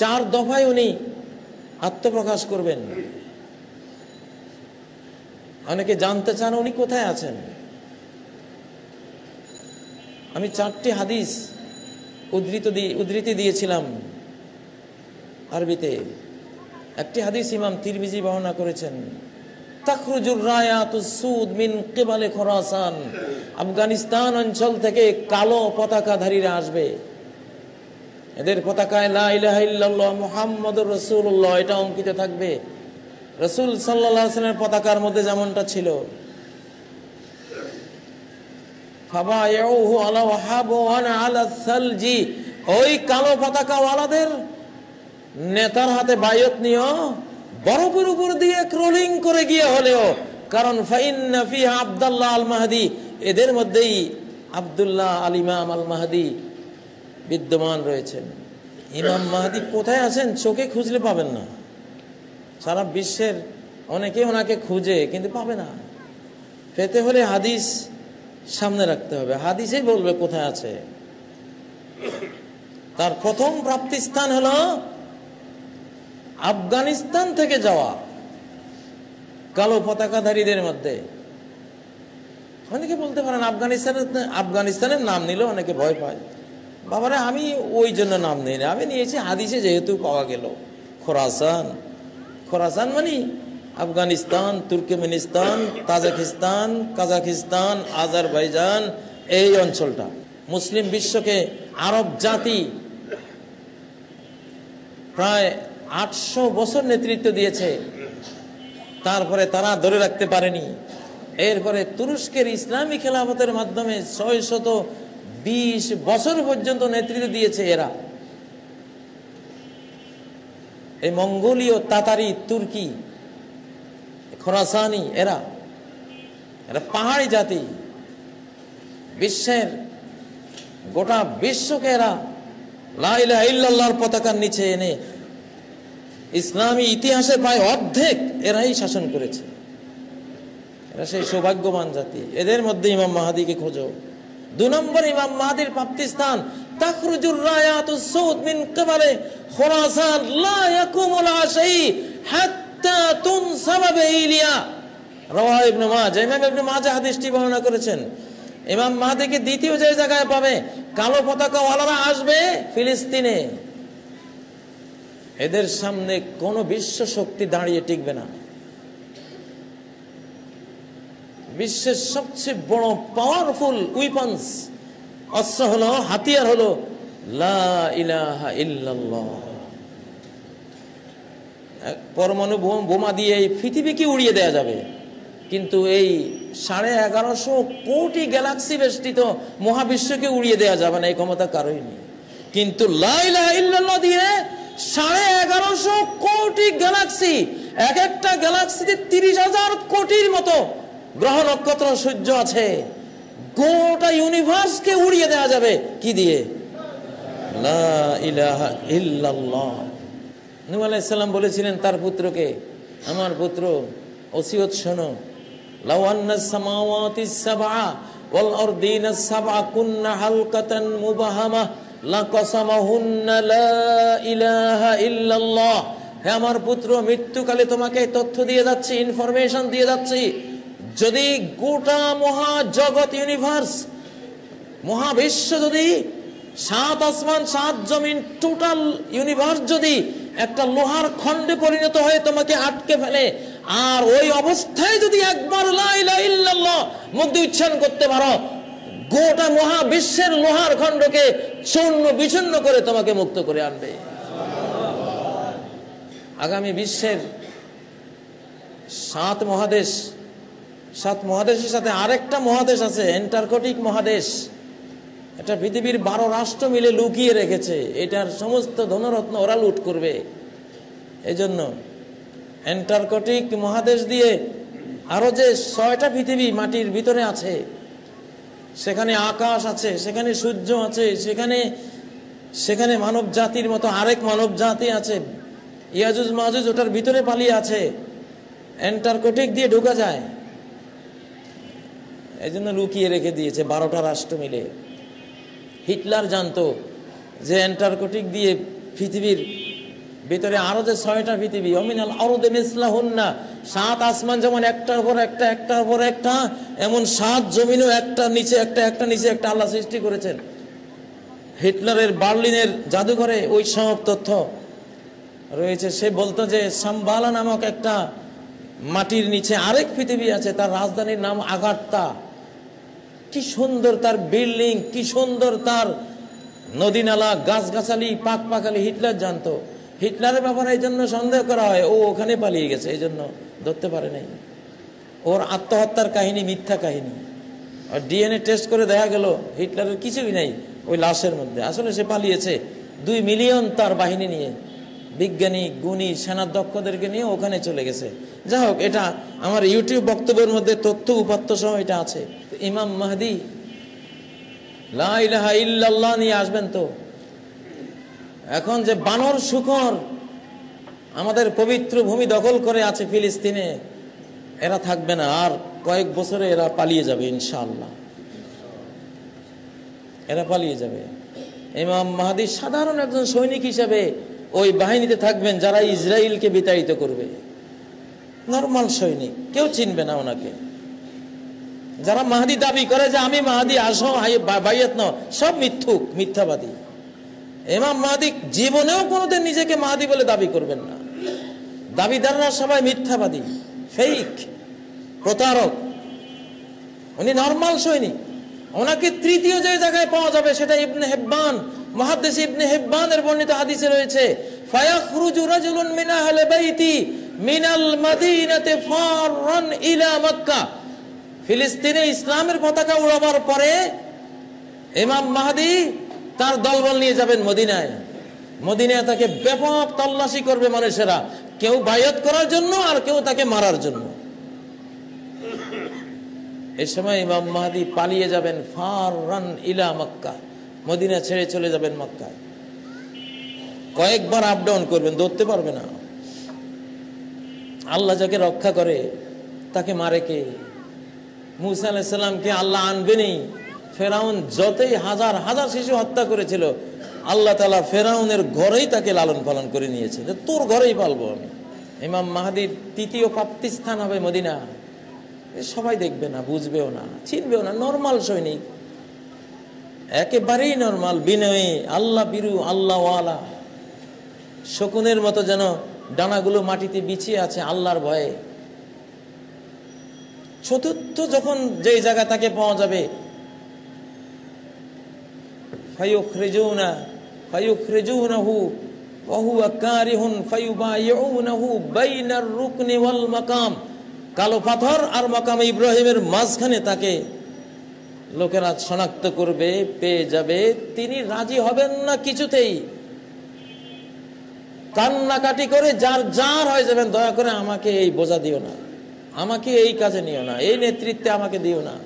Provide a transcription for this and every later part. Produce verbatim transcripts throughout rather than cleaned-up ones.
चार दफाय उनी आत्मप्रकाश करबेन अनेके जानते चान उनी कोथाय आছেন আমি চারটি হাদিস উদ্ধৃত দিয়ে উদ্ধৃতি দিয়েছিলাম আরবিতে একটি হাদিস ইমাম তিরমিজি বর্ণনা করেছেন তাখরুজুর রায়াতুস সুদ মিন কিবালে খোরাসান আফগানিস্তান অঞ্চল থেকে কালো পতাকাধারীরা আসবে এদের পতাকায় লা ইলাহা ইল্লাল্লাহ মুহাম্মাদুর রাসূলুল্লাহ এটা অঙ্কিত থাকবে রাসূল সাল্লাল্লাহু আলাইহি ওয়াসাল্লামের পতাকার মধ্যে যেমনটা ছিল ফাবায়াউহু আলা ওয়াহাবু ওয়ানা আলা সালজি ওই কালো পতাকাওয়ালাদের নেতার হাতে বায়ত নিও বরফের উপর দিয়ে ক্রলিং করে গিয়ে হলেও কারণ ফাইন্না ফিহা আব্দুল্লাহ আল মাহদী এদের মধ্যেই আব্দুল্লাহ আল ইমাম আল মাহদী বিদ্যমান রয়েছেন ইমাম মাহদী কোথায় আছেন চোখে খুঁজলে পাবেন না সারা বিশ্বের অনেকেই ওনাকে খুঁজে কিন্তু পাবে না পেতে হলে হাদিস সামনে রাখতে হবে হাদিসেই বলবে কোথায় আছে তার প্রথম প্রাপ্তি স্থান হলো আফগানিস্তান থেকে যাওয়া কালো পতাকাধারীদের মধ্যে অনেকে বলতে পারেন আফগানিস্তানের আফগানিস্তানের নাম নিলে অনেকে ভয় পায় বাবারে আমি ওই জন্য নাম নেই না আমি নিয়েছি হাদিসে যেহেতু পাওয়া গেল খোরাসান খোরাসান মানে Afghanistan Turkmenistan Tajikistan Kazakhstan Azerbaijan এই অঞ্চলটা মুসলিম বিশ্বকে আরব জাতি প্রায় আটশো বছর নেতৃত্ব দিয়েছে তারপরে তারা ধরে রাখতে পারেনি এরপরে তুরস্কের ইসলামী খেলাফতের মাধ্যমে ছয়শত বিশ বছর পর্যন্ত নেতৃত্ব দিয়েছে এরা এই মঙ্গোলীয় তাতারি তুর্কি খোরাসানি এরা এরা পাহাড়ি জাতি বিশ্বের গোটা বিশ্বকে এরা লা ইলাহা ইল্লাল্লাহর পতাকার নিচে এনে ইসলামী ইতিহাসে প্রায় অর্ধেক এরাই শাসন করেছে এরা সেই সৌভাগ্যবান জাতি এদের মধ্যে ইমাম মাহাদীকে খোঁজো দুই নম্বর ইমাম মাহাদীর প্রাপ্তিস্থান তাখরুজুর রায়াতুস সুদ মিন কিবালে খোরাসান লা ইয়াকুমুল আশাই হাত্তা তুনসাবা বিলিয়া রাওয়াহ ইবনে মাজাহ ইমাম ইবনে মাজাহ হাদিসটি বর্ণনা করেছেন ইমাম মাহাদীকে দ্বিতীয় যে জায়গায় পাবে কালো পতাকাওয়ালারা আসবে ফিলিস্তিনে এদের সামনে কোন বিশ্ব শক্তি দাঁড়িয়ে টিকবে না বিশ্বের সবচেয়ে বড় পাওয়ারফুল উইপন্স অস্ত্র হলো হাতিয়ার হলো লা ইলাহা ইল্লাল্লাহ পরমাণু বোমা দিয়ে এই পৃথিবীকে উড়িয়ে দেয়া যাবে কিন্তু এই সাড়ে এগারোশো কোটি গ্যালাক্সি বেষ্টিত মহাবিশ্বকে উড়িয়ে দেয়া যাবে না এই ক্ষমতা কারোই নেই কিন্তু লা ইলাহা ইল্লাল্লাহ দিয়ে সাড়ে এগারোশো কোটি গ্যালাক্সি এক একটা গ্যালাক্সিতে তিরিশ হাজার কোটির মতো গ্রহ নক্ষত্র সূর্য আছে গোটা ইউনিভার্সকে উড়িয়ে দেওয়া যাবে কি দিয়ে লা ইলাহা ইল্লাল্লাহ নূহ আলাইহিস সালাম বলেছিলেন তার পুত্রকে আমার পুত্র ওসিয়ত শোনো লাউ আন্নাস সামাওয়াতিস সাবআ ওয়াল আরদিনাস সাবআ কুননা হালকাতান মুবাহামা আমার পুত্র মৃত্যুকালে তোমাকে তথ্য দিয়ে যাচ্ছি ইনফরমেশন দিয়ে যাচ্ছি যদি গোটা মহা জগৎ ইউনিভার্স মহাবিশ্ব যদি সাত আসমান সাত জমিন টোটাল ইউনিভার্স যদি একটা লোহার খণ্ডে পরিণত হয়ে তোমাকে আটকে ফেলে আর ওই অবস্থায় যদি একবার লা ইলাহা ইল্লাল্লাহ মুখ দিয়ে উচ্চারণ করতে পারো গোটা মহাবিশ্বের লোহার খণ্ডকে চূর্ণ বিচূর্ণ করে তোমাকে মুক্ত করে আনবে আগামী বিশ্বের সাত মহাদেশ সাত মহাদেশের সাথে আরেকটা মহাদেশ আছে অ্যান্টার্কটিক মহাদেশ এটা পৃথিবীর বারো রাষ্ট্র মিলে লুকিয়ে রেখেছে এটার সমস্ত ধনরত্ন ওরা লুট করবে এজন্য অ্যান্টার্কটিক মহাদেশ দিয়ে আরো যে ছয়টা পৃথিবী মাটির ভিতরে আছে সেখানে আকাশ আছে সেখানে সূর্য আছে সেখানে সেখানে মানব জাতির মতো আরেক মানব জাতি আছে ইয়াজুজ মাজুজ ওটার ভিতরে পালিয়ে আছে অ্যান্টার্কটিক দিয়ে ঢোকা যায় এই জন্য লুকিয়ে রেখে দিয়েছে বারোটা রাষ্ট্র মিলে हिटलर जानतो जे एंटार्कटिक दिए पृथिवीर भितरे आरो जे छयटा पृथिवी अमिनाल आरदे मिसलाहुन्ना सात आसमान जेमन एकटार पर एकटा एकटार पर एकटा एमन सात जमिनो एकटा नीचे एकटा एकटा नीचे एकटा आल्लाह सृष्टि करेछेन। हिटलरेर बार्लिनेर जादुघरे ओई सब तथ्य रयेछे। से बोलतो जे सम्बाला नामक एकटा माटिर नीचे आरेक पृथिवी आछे, तार राजधानीर नाम आगात्ता। कि सुंदर तार बिल्डिंग, कि सुंदर तार नदी नाला गाछ गाछाली पाक पाकाली। हिटलर जानतो। हिटलरेर ব্যাপারে এজন্য সন্দেহ করা হয় ও ওখানে পালিয়ে গেছে, এজন্য ধরতে পারে নাই। ওর আত্মহত্যার কাহিনী মিথ্যা কাহিনী। আর ডিএনএ টেস্ট করে দেখা গেল হিটলারের কিছুই নাই ওই লাশের মধ্যে, আসলে সে পালিয়েছে দুই মিলিয়ন তার বাহিনী নিয়ে, বিজ্ঞানী গুণী সেনা দক্ষদেরকে নিয়ে ওখানে চলে গেছে। যাই হোক, এটা আমার ইউটিউব বক্তব্যের মধ্যে তথ্য উপাত্ত সহ এটা আছে। ইমাম মাহদী লা ইলাহা ইল্লাল্লাহ নিয়ে আসবেন। তো এখন যে বানর শুকর আমাদের পবিত্র ভূমি দখল করে আছে ফিলিস্তিনে, এরা থাকবে না। আর কয়েক বছরে এরা পালিয়ে যাবে ইনশাআল্লাহ, এরা পালিয়ে যাবে। ইমাম মাহদী সাধারণ একজন সৈনিক হিসেবে ওই বাহিনীতে থাকবেন যারা ইসরায়েলকে বিতাড়িত করবে। নরমাল সৈনিক, কেউ চিনবে না ওনাকে। যারা মাহদী দাবি করে যে আমি মাহদী আসো বাইয়াত নাও, সব মিথ্যুক, মিথ্যাবাদী। ইমাম মাহদী জীবনেও কোনোদিন নিজেকে মাহদী বলে দাবি করবেন না। দাবিদাররা সবাই মিথ্যাবাদী, ফেক, প্রতারক। উনি নরমাল সৈনিক। ওনাকে তৃতীয় যে জায়গায় পাওয়া যাবে সেটা ইবনে হিব্বান, মুহাদ্দিস ইবনে হিব্বানের বর্ণিত হাদিসে রয়েছে, ফায়াখরুজু রাজুলুন মিন আহলি বাইতি মিনাল মদিনাতি ফাররান ইলা মক্কা। ফিলিস্তিনে ইসলামের পতাকা উড়াবার পরে ইমাম মাহদী তার দলবল নিয়ে যাবেন মদিনায়। মদিনায় তাকে ব্যাপক তল্লাশি করবে মানুষেরা, কেউ বায়াত করার জন্য আর কেউ তাকে মারার জন্য। এই সময় ইমাম মাহদী পালিয়ে যাবেন, ফাররান ইলা মক্কা, মদিনা ছেড়ে চলে যাবেন মক্কায়। কয়েকবার আপ ডাউন করবেন, ধরতে পারবে না। আল্লাহ যাকে রক্ষা করে তাকে মারে কে? মুসা আলাইহিস সালামকে আল্লাহ আনবেনি। ফেরাউন যতই হাজার হাজার শিশু হত্যা করেছিল, আল্লাহ তাআলা ফেরাউনের ঘরেই তাকে লালন পালন করে নিয়েছে। তোর ঘরেই পালবো আমি। ইমাম মাহদীর তৃতীয় প্রাপ্তিস্থান হবে মদিনা। সবাই দেখবে না, বুঝবেও না, চিনবেও না। নরমাল সৈনিক, একেবারেই নরমাল, বিনয়ী, আল্লাহ বিরু, আল্লাহওয়ালা। শকুনের মতো যেন ডানাগুলো মাটিতে বিছিয়ে আছে আল্লাহর ভয়ে। চতুর্থ যখন যে জায়গা তাকে পাওয়া যাবে, ফায়ুখরিজুনা ফায়ুখরিজুনাহু ওয়া হুয়া কারিহুন ফায়ুবায়ুনাহু বাইনার রুকনি ওয়াল মাকাম। কালো পাথর আর মাকাম ইব্রাহিমের মাঝখানে তাকে লোকেরা শনাক্ত করবে, পেয়ে যাবে। তিনি রাজি হবেন না কিছুতেই, কান্নাকাটি করে যার যার হয়ে যাবেন। দয়া করে আমাকে এই বোঝা দিও না, আমাকে এই কাজে নিও না, এই নেতৃত্বে আমাকে দিও না।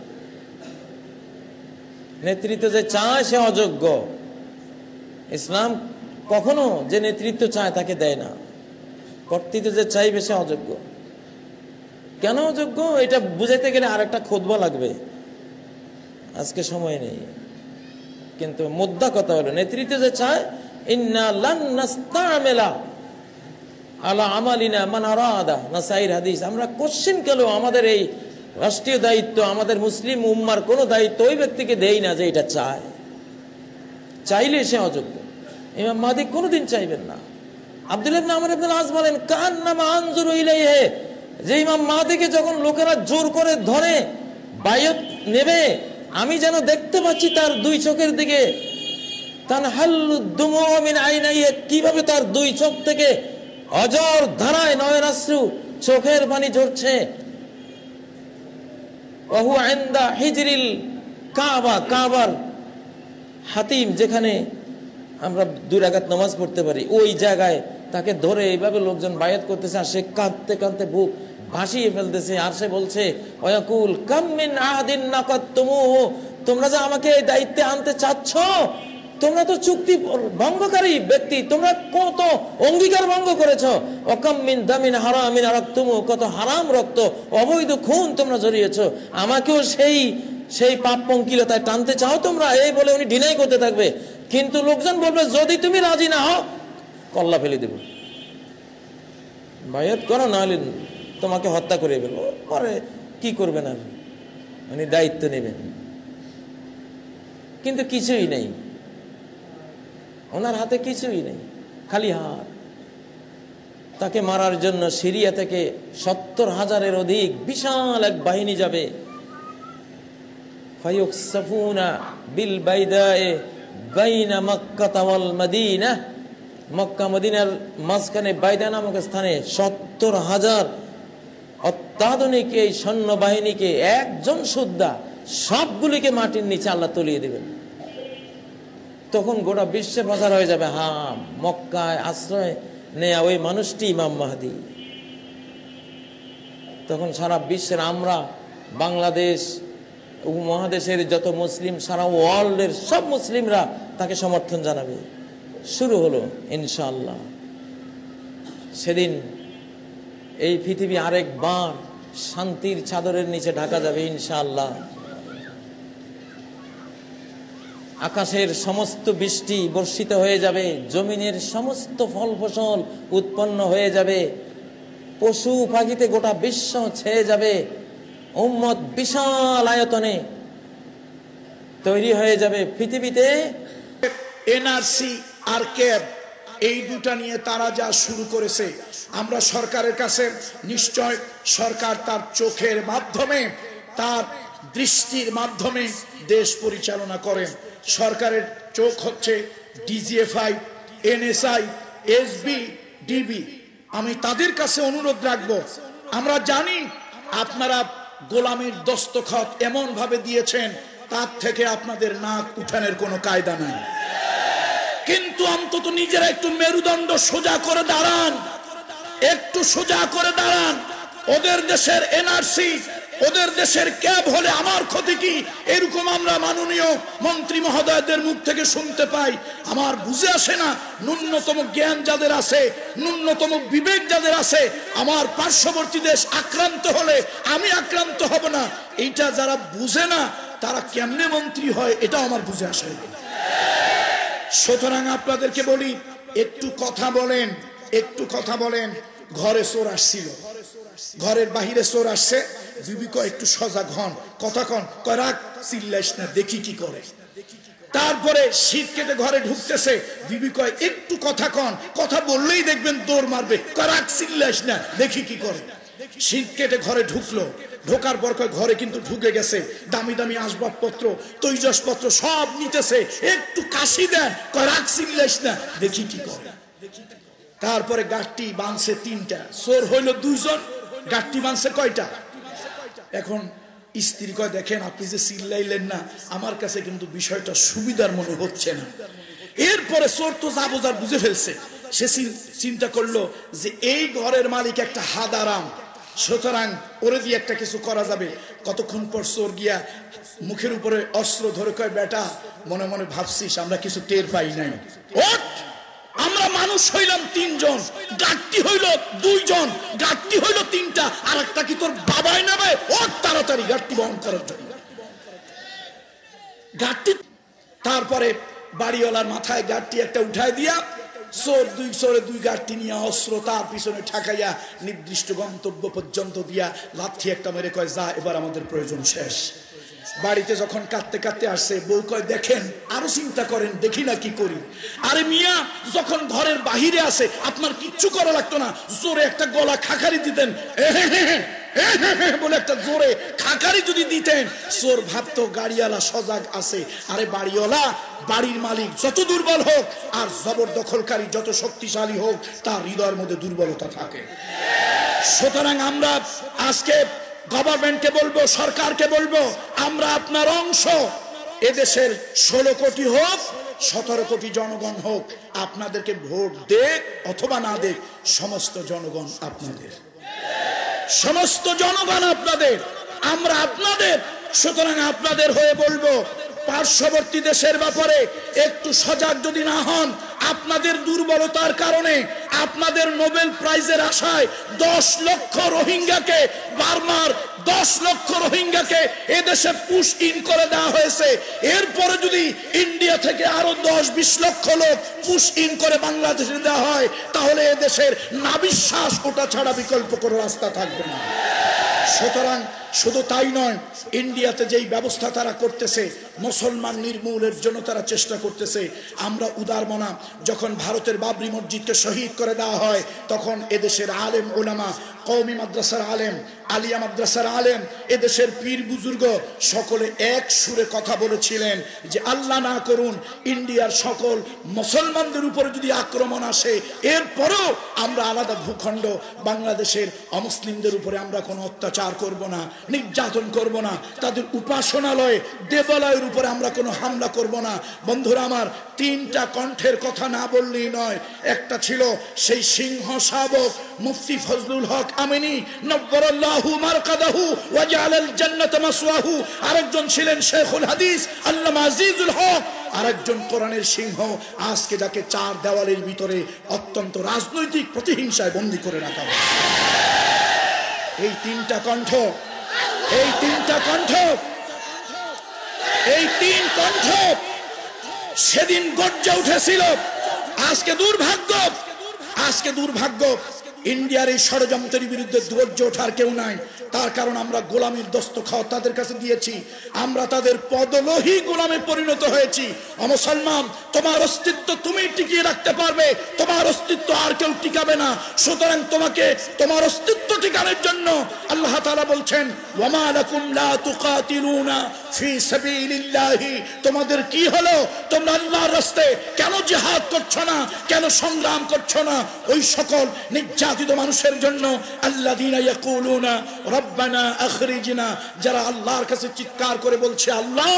নেতৃত্ব যে চায় সে অযোগ্য। ইসলাম কখনো যে নেতৃত্ব চায় তাকে দেয় না, কর্তৃত্ব যে চাইবে সে অযোগ্য। কেন অযোগ্য এটা বুঝাইতে গেলে আর একটা খুতবা লাগবে, আজকে সময় নেই। কিন্তু মুদ্দা কথা হলো নেতৃত্ব যে চায়, ইন্না লান নাস্তামেলা আলা আমালিনা মান আরাদা, নাসাইর হাদিস। আমরা কোশ্চিন কেন আমাদের এই রাষ্ট্রীয় দায়িত্ব, আমাদের মুসলিম উম্মার কোনো দায়িত্ব ওই ব্যক্তিকে দেই না যে এটা চায়। চাইলে সে অযোগ্য। ইমাম মাহদী কোনোদিন চাইবেন না। আব্দুল্লাহ ইবনে আমর ইবনুল আস বলেন, কান্নামা আনজুরু ইলাইহি, যে ইমাম মাহদীকে যখন লোকেরা জোর করে ধরে বায়ত নেবে, আমি যেন দেখতে পাচ্ছি তার দুই চোখের দিকে। তানহাল্লু দুমু মিন আইনাইহি, কিভাবে তার দুই চোখ থেকে অজর ধারায় নয়নাশ্রু, চোখের পানি ঝরছে। ওহু আইন্দা হিজরিল কাবা, কাবার হাতিম, যেখানে আমরা দুই রাকাত নামাজ পড়তে পারি, ওই জায়গায় তাকে ধরে এইভাবে লোকজন বায়াত করতেছে, আর সে কাঁদতে কাঁদতে বুক ভাসিয়ে ফেলতেছে। আর সে বলছে, ওয়াকুল কাম মিন আহাদিন নাকাতুমুহু, তোমরা যে আমাকে এই দায়িত্বে আনতে চাচ্ছ, তোমরা তো চুক্তি ভঙ্গকারী ব্যক্তি, তোমরা কত অঙ্গীকার ভঙ্গ করেছ। অকাম্মিন দামিন হারামিন আরাকতুমু, কত হারাম রক্ত, অবৈধ খুন তোমরা জড়িয়েছ। আমাকেও সেই সেই পাপ পঙ্কিলতায় টানতে চাও তোমরা, এই বলে উনি ডিনাই করতে থাকবে। কিন্তু লোকজন বলবে যদি তুমি রাজি না হও কল্লা ফেলে দেব, বায়াত করো নাহলে তোমাকে হত্যা করে ফেলবো। পরে কি করবেন আর উনি দায়িত্ব নেবেন, কিন্তু কিছুই নেই ওনার হাতে, কিছুই নেই, খালি হাত। তাকে মারার জন্য সিরিয়া থেকে সত্তর হাজারের অধিক বিশাল এক বাহিনী যাবে। ফায়ুকসাফুনা বিল বাইদায়ে বাইনা মক্কা ওয়াল মদিনা, মক্কা মদিনার মাঝখানে বাইদা নামক স্থানে সত্তর হাজার অত্যাধুনিক এই সৈন্যবাহিনীকে একজন সুদ্ধা সবগুলিকে মাটির নিচে আল্লাহ তলিয়ে দেবেন। তখন গোটা বিশ্বে প্রচার হয়ে যাবে, হা মক্কায় আশ্রয় নেয়া ওই মানুষটি ইমাম মাহাদী। তখন সারা বিশ্বের আমরা, বাংলাদেশ উপমহাদেশের যত মুসলিম, সারা ওয়ার্ল্ডের সব মুসলিমরা তাকে সমর্থন জানাবে। শুরু হলো ইনশাআল্লাহ। সেদিন এই পৃথিবী আরেকবার শান্তির চাদরের নিচে ঢাকা যাবে ইনশাআল্লাহ। আকাশের সমস্ত বৃষ্টি বর্ষিত হয়ে যাবে, জমিনের সমস্ত ফল ফসল উৎপন্ন হয়ে যাবে, পশু পাখিতে গোটা বিশ্ব ছেয়ে যাবে, উম্মত বিশাল আয়তনে তৈরি হয়ে যাবে পৃথিবীতে। এনআরসি আর ক্যাব এই দুটা নিয়ে তারা যা শুরু করেছে, আমরা সরকারের কাছে নিশ্চয়, সরকার তার চোখের মাধ্যমে, তার দৃষ্টির মাধ্যমে দেশ পরিচালনা করেন। সরকারের চোখ হচ্ছে ডিজিএফআই, এনএসআই, এসবি, ডিবি। আমি তাদের কাছে অনুরোধ রাখবো, আমরা জানি আপনারা গোলামের দস্তখত এমন ভাবে দিয়েছেন, তার থেকে আপনাদের নাক উঠানোর কোনো কায়দা নাই, কিন্তু অন্তত নিজেরা একটু মেরুদণ্ড সোজা করে দাঁড়ান, একটু সোজা করে দাঁড়ান। ওদের দেশের এনআরসি, ওদের দেশের ক্যাব হলে আমার ক্ষতি কি? এরকম আমরা মাননীয় মন্ত্রী মহোদয়দের মুখ থেকে শুনতে পাই। আমার বুঝে আসে না, ন্যূনতম জ্ঞান যাদের আছে, ন্যূনতম বিবেক যাদের আছে, আমার পার্শ্ববর্তী দেশ আক্রান্ত হলে আমি আক্রান্ত হব না, এইটা যারা বুঝে না তারা কেমনে মন্ত্রী হয়, এটা আমার বুঝে আসে না। সুতরাং আপনাদেরকে বলি, একটু কথা বলেন, একটু কথা বলেন। ঘরে চোর আসছিল, ঘরের বাহিরে চোর আসছে, বিবি কয় একটু সজাগ হন, কথা কন, কয় রাগ চিল্লাইস না দেখি কি করে। তারপরে শীত কেটে ঘরে ঢুকতেছে, বিবি কয় একটু কথা কন, কথা বললেই দেখবেন দৌড় মারবে, কয় রাগ চিল্লাইস না দেখি কি করে। শীত কেটে ঘরে ঢুকলো, ঢোকার পর কয় ঘরে কিন্তু ঢুকে গেছে, দামি দামি আসবাবপত্র, তৈজসপত্র সব নিতেছে, একটু কাশি দেন, কয় রাগ চিল্লাইস না দেখি কি করে। তারপরে গাঠটি বাঁধছে তিনটা, চোর হইল দুইজন, গাঠটি বাঁধছে কয়টা। এখন স্ত্রী কয় দেখেন আপনি যে চিল্লাইলেন না, আমার কাছে কিন্তু বিষয়টা সুবিধার মনে হচ্ছে না। এরপরে চোর তো যা বোঝার বুঝে ফেলছে, সে চিন্তা করলো যে এই ঘরের মালিক একটা হাদারাম, সুতরাং ওরে দিয়ে একটা কিছু করা যাবে। কতক্ষণ পর চোর গিয়া মুখের উপরে অস্ত্র ধরে কয় বেটা মনে মনে ভাবছিস আমরা কিছু টের পাই নাই, ওঠ, আমরা মানুষ হইলাম তিনজন, গাঠটি হইল দুইজন, গাঠটি হইল তিনটা, আর একটা কি তোর বাবাই নেবে, ওর তাড়াতাড়ি গাঠটি বহন করার জন্য গাঠটি। তারপরে বাড়িওয়ালার মাথায় গাঠটি একটা উঠাই দিয়া চোর দুই চোরে দুই গাঠটি নিয়ে অস্ত্র তার পিছনে ঠাকাইয়া নির্দিষ্ট গন্তব্য পর্যন্ত দিয়া লাঠি একটা মেরে কয় যা এবার আমাদের প্রয়োজন শেষ। বাড়িতে যখন কাঁদতে কাঁদতে আসে, বউ কয় দেখেন আরো চিন্তা করেন দেখি না কি করি। আরে মিয়া যখন ঘরের বাহিরে আসে আপনার কিচ্ছু করা লাগতো না, জোরে একটা গলা খাকারি দিতেন, বলে একটা জোরে খাকারি যদি দিতেন, চোর ভাবতো গাড়িওয়ালা সজাগ আছে। আরে বাড়িওয়ালা, বাড়ির মালিক যত দুর্বল হোক আর জবরদখলকারী যত শক্তিশালী হোক, তার হৃদয়ের মধ্যে দুর্বলতা থাকে। সুতরাং আমরা আজকে গভর্নমেন্টকে বলবো, সরকারকে বলবো, আমরা আপনার অংশ, এদেশের ষোলো কোটি হোক সতেরো কোটি জনগণ হোক, আপনাদেরকে ভোট দেখ অথবা না দেখ, সমস্ত জনগণ আপনাদের, সমস্ত জনগণ আপনাদের, আমরা আপনাদের। সুতরাং আপনাদের হয়ে বলবো, পার্শ্ববর্তী দেশের ব্যাপারে একটু সজাগ যদি না হন, আপনাদের দুর্বলতার কারণে আপনাদের নোবেল প্রাইজের আশায় দশ লক্ষ রোহিঙ্গাকে বার্মার দশ লক্ষ রোহিঙ্গাকে এই দেশে পুশ ইন করে দেওয়া হয়েছে। এরপরে যদি ইন্ডিয়া থেকে আরো দশ বিশ লক্ষ লোক পুশ ইন করে বাংলাদেশে দেওয়া হয় তাহলে এই দেশের নাবিশ্বাস ওটা ছাড়া বিকল্প কোনো রাস্তা থাকবে না। সুতরাং শুধু তাই নয়, ইন্ডিয়াতে যেই ব্যবস্থা তারা করতেছে মুসলমান নির্মূলের জন্য তারা চেষ্টা করতেছে। আমরা উদারমনা, যখন ভারতের বাবরি মসজিদকে শহীদ করে দেওয়া হয় তখন এদেশের আলেম ওলামা, কওমি মাদ্রাসার আলেম, আলিয়া মাদ্রাসার আলেম, এদেশের পীর বুজুর্গ সকলে এক সুরে কথা বলেছিলেন যে আল্লাহ না করুন ইন্ডিয়ার সকল মুসলমানদের উপরে যদি আক্রমণ আসে এরপরও আমরা আলাদা ভূখণ্ড বাংলাদেশের অমুসলিমদের উপরে আমরা কোনো অত্যাচার করব না, নির্যাতন করব না, তাদের উপাসনালয়ে দেবালয়ের উপরে আমরা কোনো হামলা করব না। বন্ধুরা আমার, তিনটা কণ্ঠের কথা না বললেই নয়। একটা ছিল সেই সিংহ শাবক মুফতি ফজলুল হক আমিনী, নব্বরাল্লাহু মারকাদাহু ওয়া জালাল জান্নাত মাসওয়াহু। আরেকজন ছিলেন শেখুল হাদিস আল্লামা আজিজুল হক, আরেকজন কোরআনের সিংহ আজকে যাকে চার দেওয়ালের ভিতরে অত্যন্ত রাজনৈতিক প্রতিহিংসায় বন্দী করে রাখা হয়। এই তিনটা কণ্ঠ এই তিনটা কণ্ঠ এই তিন কণ্ঠ সেদিন গর্জে উঠেছিল। আজকে দুর্ভাগ্য আজকে দুর্ভাগ্য ইন্ডিয়ার এই ষড়যন্ত্রের বিরুদ্ধে গর্জে ওঠার কেউ নাই। তার কারণ আমরা গোলামীর দস্তখত তাদের কাছে দিয়েছি, আমরা তাদের পদলোহী গোলামে পরিণত হয়েছি। মুসলমান, তোমার অস্তিত্ব তুমি টিকিয়ে রাখতে পারবে, তোমার অস্তিত্ব আর কেউ টিকাবে না। সুতরাং তোমাকে তোমার অস্তিত্ব টিকানোর জন্য আল্লাহ তাআলা বলছেন ওয়ামা লাকুম লা তুকাতিলুনা ফি সাবিলিল্লাহ। তোমাদের কি হলো, তোমরা আল্লাহর রাস্তায় কেন জিহাদ করছো না, কেন সংগ্রাম করছো না? ওই সকল নির্যাতিত মানুষের জন্য আল্লাযীনা ইয়াকুলুনা রব্বানা আখরিজনা, যারা আল্লাহর কাছে চিৎকার করে বলছে আল্লাহ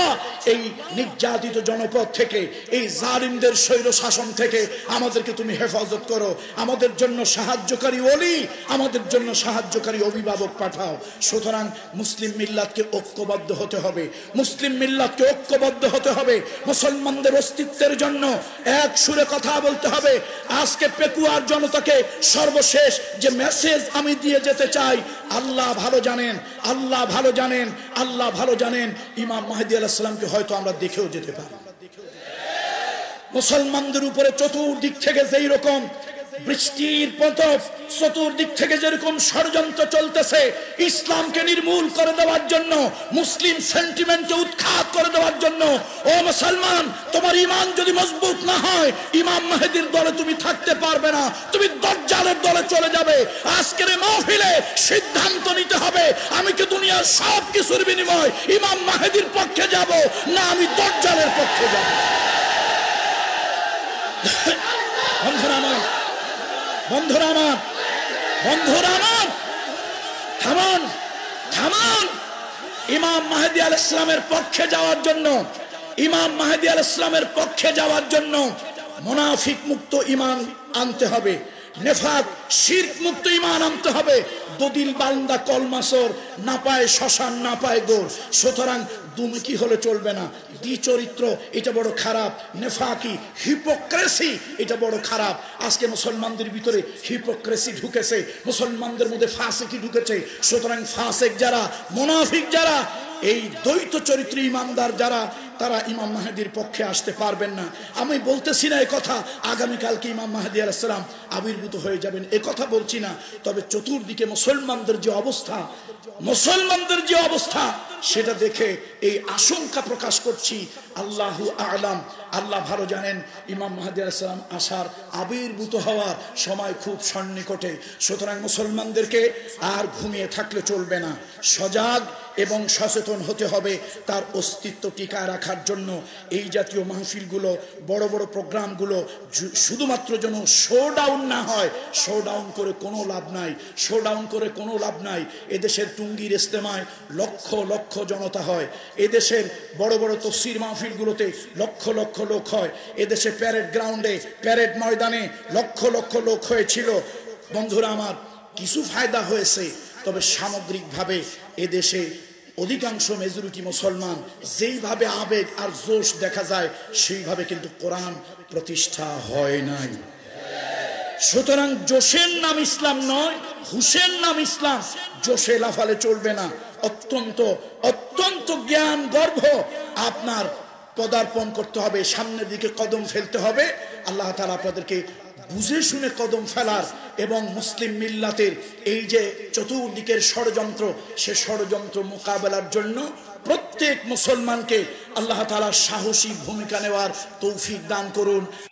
এই নির্যাতিত জনপদ থেকে, এই জালিমদের স্বৈর শাসন থেকে আমাদেরকে তুমি হেফাজত করো, আমাদের জন্য সাহায্যকারী ওলি, আমাদের জন্য সাহায্যকারী অভিভাবক পাঠাও। সুতরাং মুসলিম মিল্লাতকে ঐক্যবদ্ধ হতে হবে, মুসলিম মিল্লাতকে ঐক্যবদ্ধ হতে হবে, মুসলমানদের অস্তিত্বের জন্য এক সুরে কথা বলতে হবে। আজকে পেকুয়ার জনতাকে সর্বশেষ যে মেসেজ আমি দিয়ে যেতে চাই, আল্লাহ ভালো জানেন আল্লাহ ভালো জানেন আল্লাহ ভালো জানেন ইমাম মাহাদী আলাইহিস সালামকে হয়তো আমরা দেখেও যেতে পারি। মুসলমানদের উপরে চতুর্দিক থেকে যেই রকম বৃষ্টির পতন, চতুর্দিক থেকে যেরকম ষড়যন্ত্র চলতেছে ইসলামকে নির্মূল করে দেওয়ার জন্য, মুসলিম সেন্টিমেন্টকে উৎখাত করে দেওয়ার জন্য, ও মুসলমান তোমার ইমান যদি মজবুত না হয় ইমাম মাহাদীর দলে তুমি থাকতে পারবে না, তুমি দাজ্জালের দলে চলে যাবে। আজকের এই মাহফিলে সিদ্ধান্ত নিতে হবে আমি কি দুনিয়ার সব কিছুর বিনিময় ইমাম মাহাদীর পক্ষে যাব না আমি দাজ্জালের পক্ষে যাব। বন্ধুরা আমার বন্ধুরা আমার বন্ধুরা আমার থামান থামান ইমাম মাহাদী আলাইহিস সালামের পক্ষে যাওয়ার জন্য ইমাম মাহাদী আলাইহিস সালামের পক্ষে যাওয়ার জন্য মুনাফিক মুক্ত ঈমান আনতে হবে, নেফাক শিরক মুক্ত ঈমান আনতে হবে। দুদিন বান্দা কলমাসর না পায় শ্মশান না পায় গোর। সুতরাং তুমি কি হলে চলবে না, দ্বিচরিত্র এটা বড় খারাপ, নেফাকি হিপোক্রেসি এটা বড় খারাপ। আজকে মুসলমানদের ভিতরে হিপোক্রেসি ঢুকেছে, মুসলমানদের মধ্যে ফাসিকি ঢুকেছে। সুতরাং ফাসেক যারা, মুনাফিক যারা, এই দ্বৈত চরিত্র ইমানদার যারা, তারা ইমাম মাহাদীর পক্ষে আসতে পারবেন না। আমি বলতেছি না এ কথা আগামীকালকে ইমাম মাহাদী আলাইহিস সালাম আবির্ভূত হয়ে যাবেন, এ কথা বলছি না। তবে চতুর্দিকে মুসলমানদের যে অবস্থা মুসলমানদের যে অবস্থা সেটা দেখে এই আশঙ্কা প্রকাশ করছি, আল্লাহু আ'লাম, আল্লাহ ভালো জানেন ইমাম মাহাদী আলাইহিস সালাম আসার আবির্ভূত হওয়ার সময় খুব সন্নিকটে। সুতরাং মুসলমানদেরকে আর ঘুমিয়ে থাকলে চলবে না, সজাগ এবং সচেতন হতে হবে তার অস্তিত্ব টিকায় রাখার জন্য। এই জাতীয় মাহফিলগুলো, বড় বড় প্রোগ্রামগুলো শুধুমাত্র যেন শো ডাউন না হয়। শো ডাউন করে কোনো লাভ নাই, শো ডাউন করে কোনো লাভ নাই। এদেশের টুঙ্গির ইজতেমায় লক্ষ লক্ষ জনতা হয়, এদেশের বড় বড় তাফসীর মাহফিলগুলোতে লক্ষ লক্ষ লোক হয়, এদেশে প্যারেড গ্রাউন্ডে প্যারেড ময়দানে লক্ষ লক্ষ লোক হয়েছিল। বন্ধুরা আমার, কিছু ফায়দা হয়েছে, তবে সামগ্রিকভাবে এদেশে অধিকাংশ মেজরিটি মুসলমান যেইভাবে আবেগ আর জোশ দেখা যায় সেইভাবে কিন্তু কোরআন प्रतिष्ठा হয় নাই। সুতরাং জোশের নাম ইসলাম নয়, হুশের নাম ইসলাম। জোশে লাফালে চলবে না। অত্যন্ত অত্যন্ত জ্ঞান গর্ভ আপনার পদার্পণ করতে হবে, সামনের দিকে কদম ফেলতে হবে। আল্লাহ তাআলা আপনাদেরকে বুঝে শুনে কদম ফেলার এবং মুসলিম মিল্লাতের এই যে চতুর্দিকের ষড়যন্ত্র, সে ষড়যন্ত্র মোকাবেলার জন্য প্রত্যেক মুসলমানকে আল্লাহ তাআলা সাহসী ভূমিকা নেওয়ার তৌফিক দান করুন।